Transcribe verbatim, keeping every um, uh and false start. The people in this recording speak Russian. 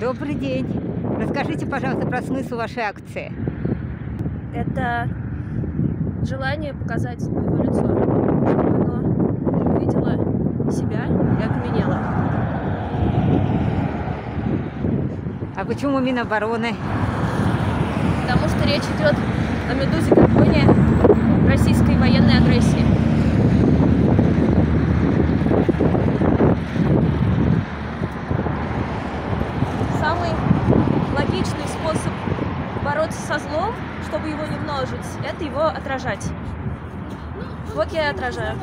Добрый день. Расскажите, пожалуйста, про смысл вашей акции. Это желание показать его лицо, чтобы оно увидело себя и окаменело. А почему Минобороны? Потому что речь идет о медузе как войне российской военной агрессии. Самый логичный способ бороться со злом, чтобы его не множить, это его отражать. Вот я и отражаю.